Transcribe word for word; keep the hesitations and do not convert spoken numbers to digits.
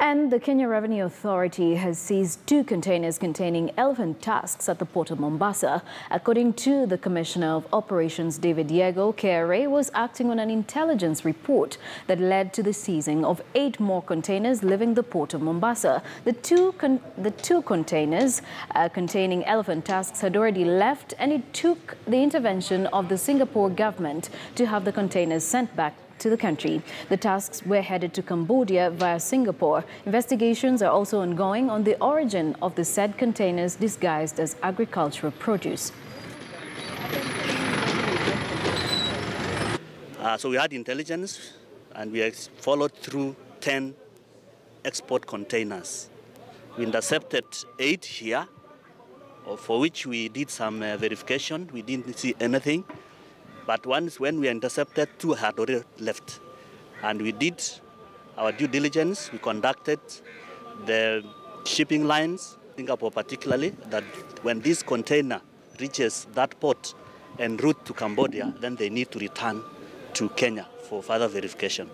And the Kenya Revenue Authority has seized two containers containing elephant tusks at the port of Mombasa. According to the Commissioner of Operations, David Yego, K R A was acting on an intelligence report that led to the seizing of eight more containers leaving the port of Mombasa. The two, con the two containers uh, containing elephant tusks had already left, and it took the intervention of the Singapore government to have the containers sent back to the country. The tusks were headed to Cambodia via Singapore. Investigations are also ongoing on the origin of the said containers disguised as agricultural produce. Uh, so we had intelligence and we followed through ten export containers. We intercepted eight here, for which we did some uh, verification. We didn't see anything. But once when we intercepted, two had already left. And we did our due diligence. We conducted the shipping lines, Singapore particularly, that when this container reaches that port en route to Cambodia, then they need to return to Kenya for further verification.